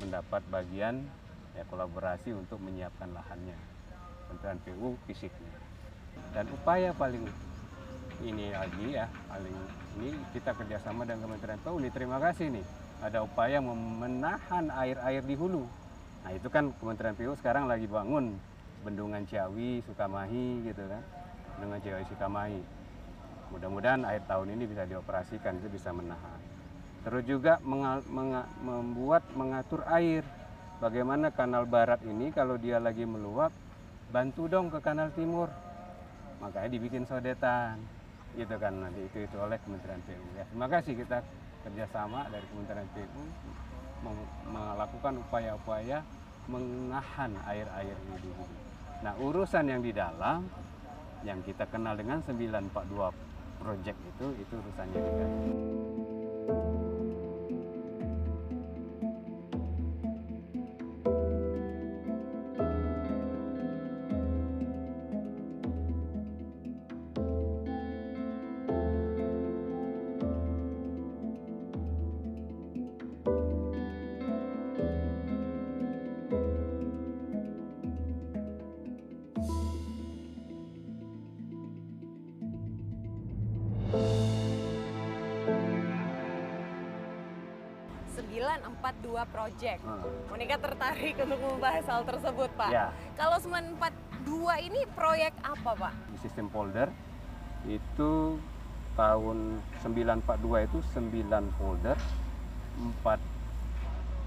mendapat bagian ya, kolaborasi untuk menyiapkan lahannya, Kementerian PU fisiknya. Dan upaya paling ini lagi ya, paling ini kita kerjasama dengan Kementerian PU. Terima kasih nih, ada upaya menahan air-air di hulu. Nah itu kan Kementerian PU sekarang lagi bangun Bendungan Ciawi, Sukamahi gitu kan, Bendungan Ciawi, Sukamahi. Mudah-mudahan akhir tahun ini bisa dioperasikan, itu bisa menahan. Terus juga mengatur air. Bagaimana kanal barat ini kalau dia lagi meluap, bantu dong ke kanal timur. Makanya dibikin sodetan. Gitu kan, nanti itu oleh Kementerian PU ya. Terima kasih, kita kerjasama dari Kementerian PU melakukan upaya-upaya menahan air-air di hulu. Nah urusan yang di dalam yang kita kenal dengan 942 project itu urusannya juga. Dua project. Monika tertarik untuk membahas hal tersebut, Pak. Ya. Kalau 942 ini proyek apa, Pak? Di sistem folder itu tahun 942 itu 9 folder,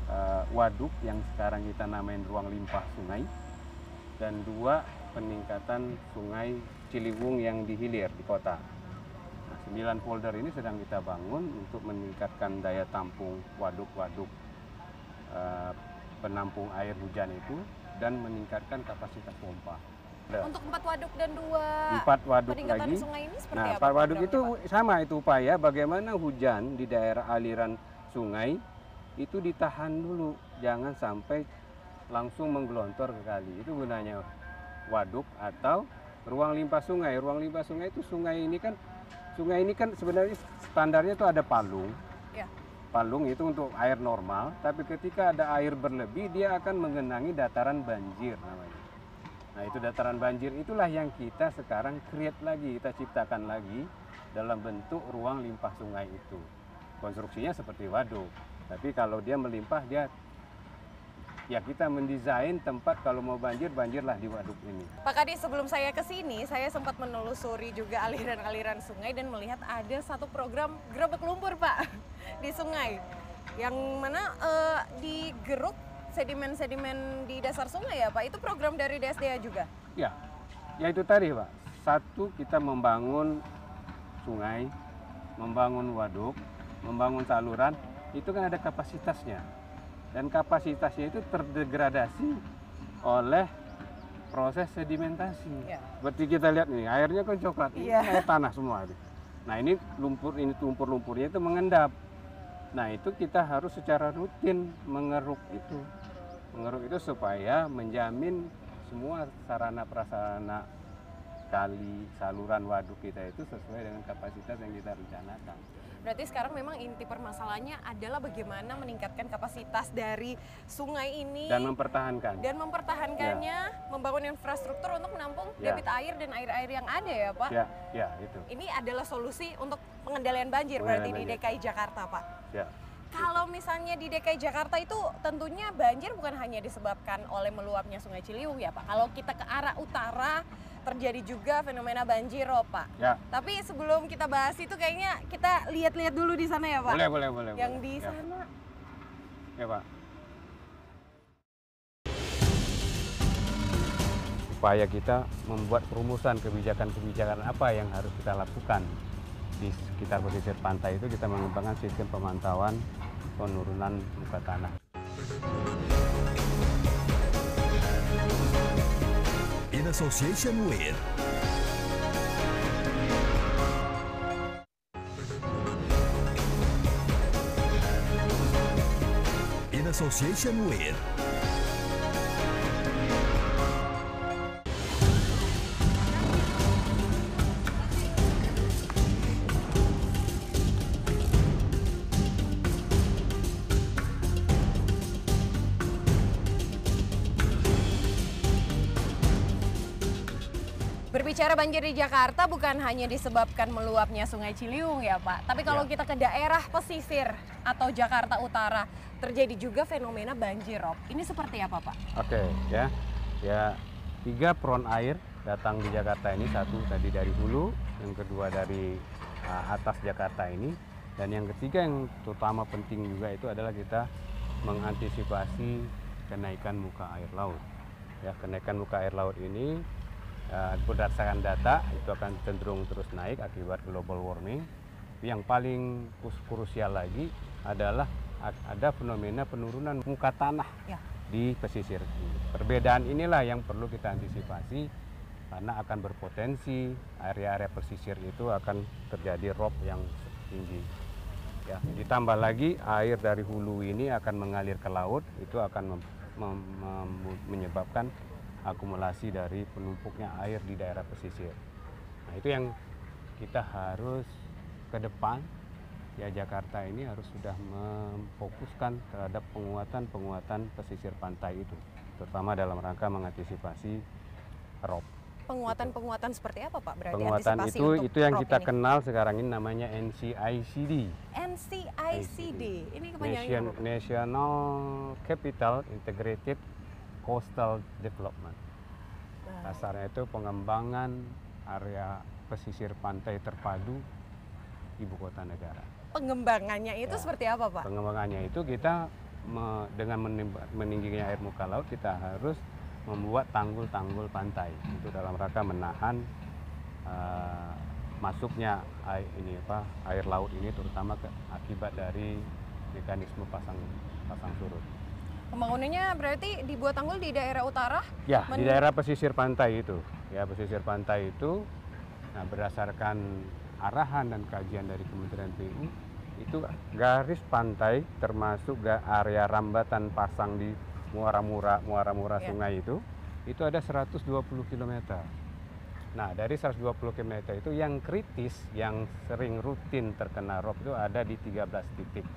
4 waduk yang sekarang kita namain ruang limpah sungai, dan 2 peningkatan sungai Ciliwung yang di hilir di kota. 9 folder ini sedang kita bangun untuk meningkatkan daya tampung waduk-waduk penampung air hujan itu dan meningkatkan kapasitas pompa. Untuk 4 waduk dan 2 waduk peningkatan lagi. Sungai ini seperti apa? 4 waduk itu Pak? Sama itu upaya bagaimana hujan di daerah aliran sungai itu ditahan dulu, jangan sampai langsung menggelontor ke kali. Itu gunanya waduk atau ruang limpah sungai. Ruang limpah sungai itu sungai ini kan sebenarnya standarnya itu ada palung. Ya. Palung itu untuk air normal, tapi ketika ada air berlebih dia akan menggenangi dataran banjir namanya. Nah, itu dataran banjir itulah yang kita sekarang create lagi, kita ciptakan lagi dalam bentuk ruang limpah sungai itu. Konstruksinya seperti waduk, tapi kalau dia melimpah dia ya kita mendesain tempat kalau mau banjir, banjirlah di waduk ini. Pak Kadi, sebelum saya ke sini, saya sempat menelusuri juga aliran-aliran sungai dan melihat ada satu program gerobak lumpur, Pak, di sungai. Yang mana digeruk sedimen-sedimen di dasar sungai ya, Pak? Itu program dari DSDA juga? Ya, itu tadi, Pak. Satu, kita membangun sungai, membangun waduk, membangun saluran, itu kan ada kapasitasnya. Dan kapasitasnya itu terdegradasi oleh proses sedimentasi. Ya. Seperti kita lihat nih, airnya kan coklat, ya. Ini air tanah semua. Nah ini lumpur-lumpurnya itu mengendap. Nah itu kita harus secara rutin mengeruk itu supaya menjamin semua sarana prasarana kali, saluran, waduk kita itu sesuai dengan kapasitas yang kita rencanakan. Berarti sekarang memang inti permasalahannya adalah bagaimana meningkatkan kapasitas dari sungai ini dan mempertahankannya, ya. Membangun infrastruktur untuk menampung ya. Debit air dan air-air yang ada ya Pak. Ya, ya itu. Ini adalah solusi untuk pengendalian banjir berarti di DKI Jakarta Pak. Ya. Kalau misalnya di DKI Jakarta itu tentunya banjir bukan hanya disebabkan oleh meluapnya Sungai Ciliwung ya Pak. Kalau kita ke arah utara terjadi juga fenomena banjir Pak. Ya. Tapi sebelum kita bahas itu kayaknya kita lihat-lihat dulu di sana ya Pak. Boleh. Yang di sana. Ya Pak. Upaya kita membuat perumusan kebijakan-kebijakan apa yang harus kita lakukan. Di sekitar pesisir pantai itu kita mengembangkan sistem pemantauan penurunan muka tanah. In association with Bicara banjir di Jakarta bukan hanya disebabkan meluapnya Sungai Ciliwung ya Pak, tapi kalau kita ke daerah pesisir atau Jakarta Utara terjadi juga fenomena banjir rob. Ini seperti apa Pak? Oke ya tiga front air datang di Jakarta ini, satu tadi dari hulu, yang kedua dari atas Jakarta ini, dan yang ketiga yang terutama penting juga itu adalah kita mengantisipasi kenaikan muka air laut. Ya kenaikan muka air laut ini berdasarkan data itu akan cenderung terus naik akibat global warming. Yang paling krusial lagi adalah ada fenomena penurunan muka tanah di pesisir. Perbedaan inilah yang perlu kita antisipasi karena akan berpotensi area-area pesisir itu akan terjadi rob yang tinggi. Ya, ditambah lagi air dari hulu ini akan mengalir ke laut, itu akan menyebabkan akumulasi dari penumpuknya air di daerah pesisir. Nah, itu yang kita harus ke depan ya, Jakarta ini harus sudah memfokuskan terhadap penguatan pesisir pantai itu, terutama dalam rangka mengantisipasi rob. Penguatan seperti apa Pak? Berarti penguatan itu yang kita kenal sekarang ini namanya NCICD. NCICD ini kepanjangannya National Capital Integrated Coastal Development. Dasarnya itu pengembangan area pesisir pantai terpadu ibu kota negara. Pengembangannya itu seperti apa Pak? Pengembangannya itu kita dengan meningginya air muka laut kita harus membuat tanggul-tanggul pantai. Itu dalam rangka menahan masuknya air laut ini terutama akibat dari mekanisme pasang surut. Pembangunannya berarti dibuat tanggul di daerah utara? Ya, di daerah pesisir pantai itu. Ya, pesisir pantai itu berdasarkan arahan dan kajian dari Kementerian PU, itu garis pantai termasuk area rambatan pasang di muara-muara sungai itu ada 120 km. Nah, dari 120 km itu yang kritis, yang sering rutin terkena rob itu ada di 13 titik.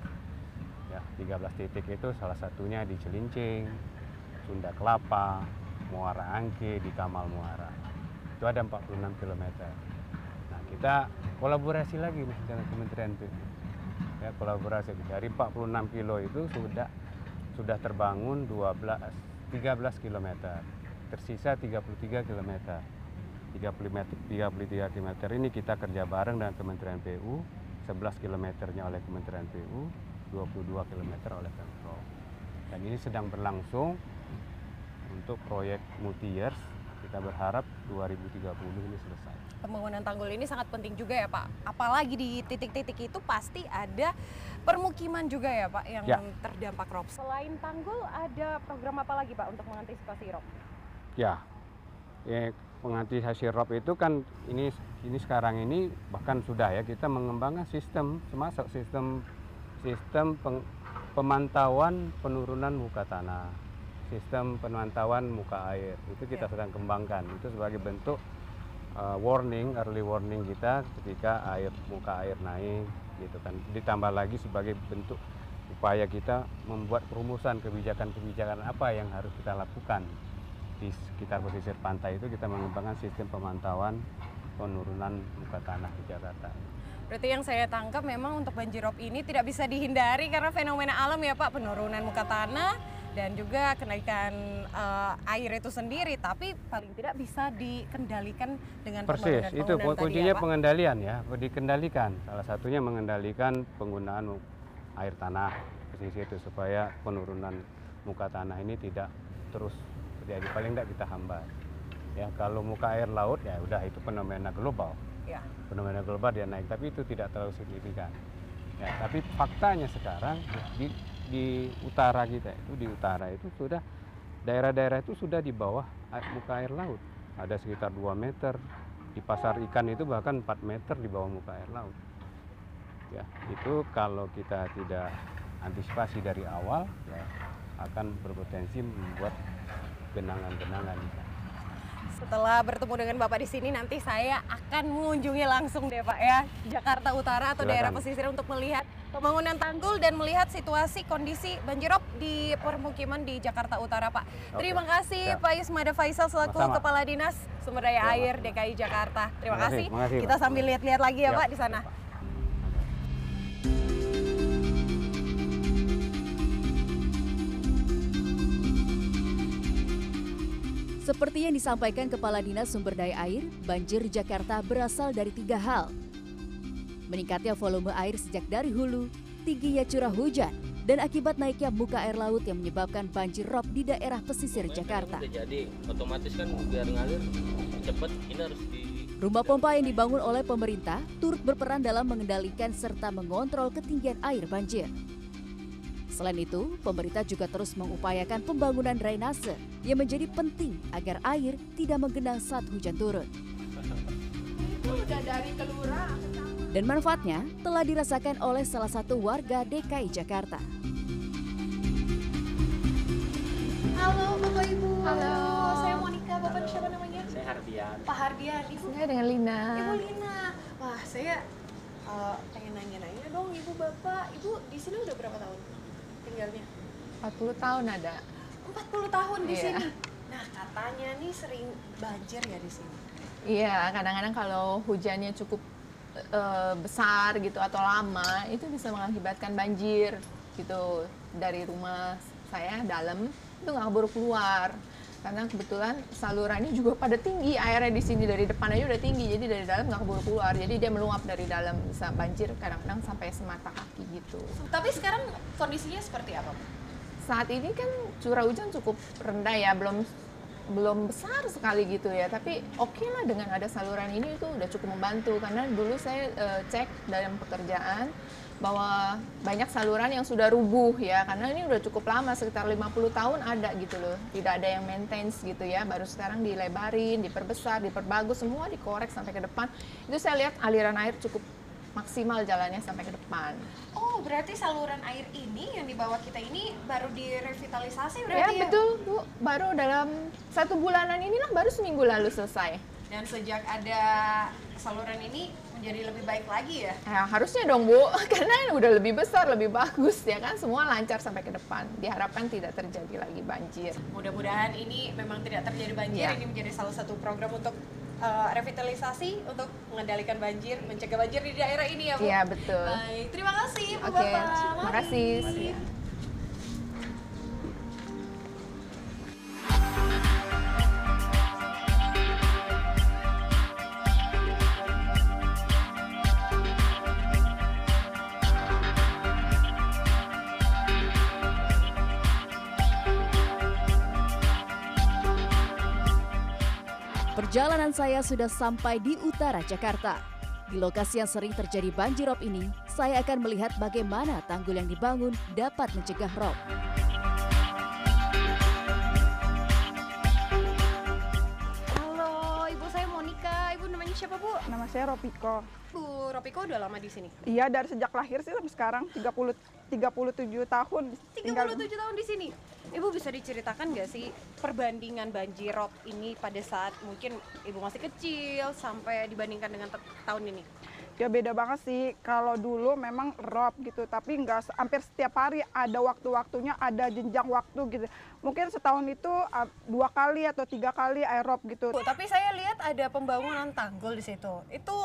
Ya, 13 titik itu salah satunya di Celincing, Sunda Kelapa, Muara Angke, di Kamal Muara. Itu ada 46 km. Nah, kita kolaborasi lagi nih dengan Kementerian PU. Ya, kolaborasi dari 46 kilo itu sudah terbangun 13 km. Tersisa 33 km. 33 km ini kita kerja bareng dengan Kementerian PU, 11 kilometernya oleh Kementerian PU. 22 km oleh Pemprov. Dan ini sedang berlangsung untuk proyek multi years. Kita berharap 2030 ini selesai. Pembangunan tanggul ini sangat penting juga ya Pak. Apalagi di titik-titik itu pasti ada permukiman juga ya Pak yang terdampak rob. Selain tanggul ada program apa lagi Pak untuk mengantisipasi rob? Ya mengantisipasi rob itu kan ini sekarang ini bahkan sudah ya kita mengembangkan sistem pemantauan penurunan muka tanah, sistem pemantauan muka air, itu kita sedang kembangkan. Itu sebagai bentuk early warning kita ketika muka air naik, gitu kan. Ditambah lagi sebagai bentuk upaya kita membuat perumusan kebijakan-kebijakan apa yang harus kita lakukan di sekitar pesisir pantai itu kita mengembangkan sistem pemantauan penurunan muka tanah di Jakarta. Berarti yang saya tangkap memang untuk banjirop ini tidak bisa dihindari karena fenomena alam ya Pak, penurunan muka tanah dan juga kenaikan air itu sendiri, tapi paling tidak bisa dikendalikan dengan persis, itu kuncinya ya, pengendalian ya, dikendalikan. Salah satunya mengendalikan penggunaan air tanah pesisir itu supaya penurunan muka tanah ini tidak terus terjadi, paling tidak kita hambat. Ya, kalau muka air laut ya udah itu fenomena global. Ya. Fenomena global dia naik, tapi itu tidak terlalu signifikan. Ya, tapi faktanya sekarang di utara kita itu, di utara itu sudah daerah-daerah itu sudah di bawah muka air laut. Ada sekitar 2 meter, di pasar ikan itu bahkan 4 meter di bawah muka air laut. Ya, itu kalau kita tidak antisipasi dari awal ya, akan berpotensi membuat genangan-genangan. Setelah bertemu dengan Bapak di sini, nanti saya akan mengunjungi langsung deh Pak ya, Jakarta Utara atau daerah pesisir untuk melihat pembangunan tanggul dan melihat situasi kondisi banjirop di permukiman di Jakarta Utara Pak. Oke. Terima kasih ya. Pak Yusmada Faisal selaku Sama-sama. Kepala Dinas Sumber Daya Air DKI Jakarta. Terima kasih. Kita sambil lihat-lihat lagi ya Pak di sana. Seperti yang disampaikan Kepala Dinas Sumber Daya Air, banjir Jakarta berasal dari 3 hal. Meningkatnya volume air sejak dari hulu, tingginya curah hujan, dan akibat naiknya muka air laut yang menyebabkan banjir rob di daerah pesisir Jakarta. Jadi, otomatis kan biar ngalir cepat, ini harus di... Rumah pompa yang dibangun oleh pemerintah turut berperan dalam mengendalikan serta mengontrol ketinggian air banjir. Selain itu, pemerintah juga terus mengupayakan pembangunan drainase yang menjadi penting agar air tidak menggenang saat hujan turun. Dan manfaatnya telah dirasakan oleh salah satu warga DKI Jakarta. Halo Bapak Ibu. Halo. Saya Monica, Bapak siapa namanya? Saya Hardian. Pak Hardian. Ibu saya dengan Lina. Ibu Lina. Wah, saya pengen nanya-nanya dong Ibu Bapak. Ibu di sini udah berapa tahun? 40 tahun ada. 40 tahun di sini. Nah, katanya nih sering banjir ya di sini. Iya, kadang-kadang kalau hujannya cukup besar gitu atau lama, itu bisa mengakibatkan banjir gitu. Dari rumah saya dalam itu nggak keburu keluar. Karena kebetulan salurannya juga pada tinggi, airnya di sini dari depan aja udah tinggi, jadi dari dalam nggak keburu keluar, jadi dia meluap dari dalam, bisa banjir kadang-kadang sampai semata kaki gitu. Tapi sekarang kondisinya seperti apa? Saat ini kan curah hujan cukup rendah ya, belum besar sekali gitu ya, tapi oke lah dengan ada saluran ini itu udah cukup membantu, karena dulu saya cek dalam pekerjaan bahwa banyak saluran yang sudah rubuh ya, karena ini udah cukup lama, sekitar 50 tahun ada gitu loh, tidak ada yang maintenance gitu ya, baru sekarang dilebarin, diperbesar, diperbagus, semua dikorek sampai ke depan. Itu saya lihat aliran air cukup maksimal jalannya sampai ke depan. Oh, berarti saluran air ini yang di bawah kita ini baru direvitalisasi berarti ya? Ya betul Bu, baru dalam 1 bulanan inilah, baru seminggu lalu selesai. Dan sejak ada saluran ini jadi lebih baik lagi ya? Ya harusnya dong Bu, karena udah lebih besar, lebih bagus ya kan, semua lancar sampai ke depan. Diharapkan tidak terjadi lagi banjir. Mudah-mudahan ini memang tidak terjadi banjir, ya. Ini menjadi salah satu program untuk revitalisasi, untuk mengendalikan banjir, mencegah banjir di daerah ini ya Bu? Iya betul. Baik, terima kasih Bu Bapak. Terima kasih. Perjalanan saya sudah sampai di utara Jakarta. Di lokasi yang sering terjadi banjir rob ini, saya akan melihat bagaimana tanggul yang dibangun dapat mencegah rob. Halo, Ibu saya Monica. Ibu namanya siapa, Bu? Nama saya Ropiko. Bu Ropiko udah lama di sini? Iya, dari sejak lahir sih sampai sekarang, 37 tahun. 37 tahun di sini? Ibu bisa diceritakan nggak sih perbandingan banjirop ini pada saat mungkin Ibu masih kecil sampai dibandingkan dengan tahun ini? Ya beda banget sih, kalau dulu memang rob gitu, tapi nggak hampir setiap hari, ada waktu-waktunya, ada jenjang waktu gitu. Mungkin setahun itu 2 kali atau 3 kali air rob gitu. Tapi saya lihat ada pembangunan tanggul di situ, itu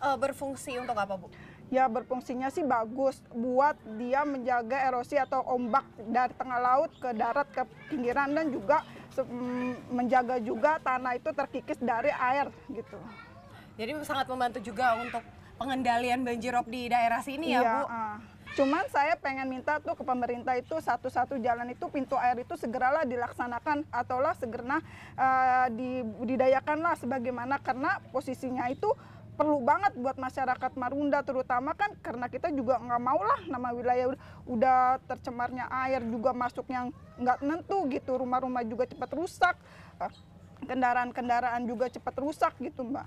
berfungsi untuk apa, Bu? Ya, berfungsinya sih bagus buat dia menjaga erosi atau ombak dari tengah laut ke darat ke pinggiran, dan juga menjaga juga tanah itu terkikis dari air gitu. Jadi sangat membantu juga untuk pengendalian banjir rob di daerah sini ya, Bu? Cuman saya pengen minta tuh ke pemerintah itu satu-satu jalan itu pintu air itu segeralah dilaksanakan ataulah segera dibudidayakanlah sebagaimana, karena posisinya itu perlu banget buat masyarakat Marunda terutama kan, karena kita juga nggak mau lah nama wilayah udah tercemarnya air juga masuk yang nggak nentu gitu, rumah-rumah juga cepat rusak, kendaraan-kendaraan juga cepat rusak gitu, Mbak.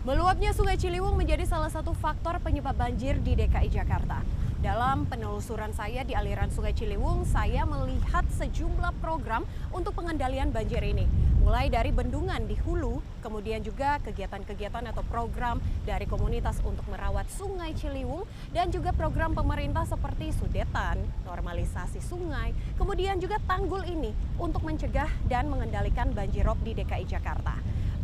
Meluapnya Sungai Ciliwung menjadi salah satu faktor penyebab banjir di DKI Jakarta. Dalam penelusuran saya di aliran Sungai Ciliwung, saya melihat sejumlah program untuk pengendalian banjir ini. Mulai dari bendungan di hulu, kemudian juga kegiatan-kegiatan atau program dari komunitas untuk merawat Sungai Ciliwung, dan juga program pemerintah seperti sudetan, normalisasi sungai, kemudian juga tanggul ini untuk mencegah dan mengendalikan banjir rob di DKI Jakarta.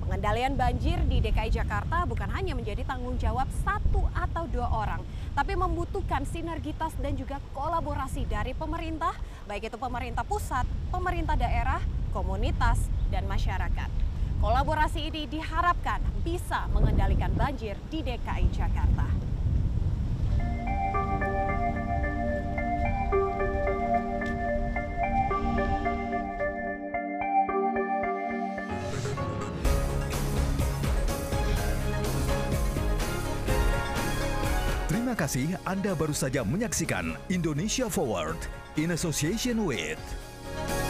Pengendalian banjir di DKI Jakarta bukan hanya menjadi tanggung jawab satu atau dua orang, tapi membutuhkan sinergitas dan juga kolaborasi dari pemerintah, baik itu pemerintah pusat, pemerintah daerah, komunitas, dan masyarakat. Kolaborasi ini diharapkan bisa mengendalikan banjir di DKI Jakarta. Terima kasih Anda baru saja menyaksikan Indonesia Forward in association with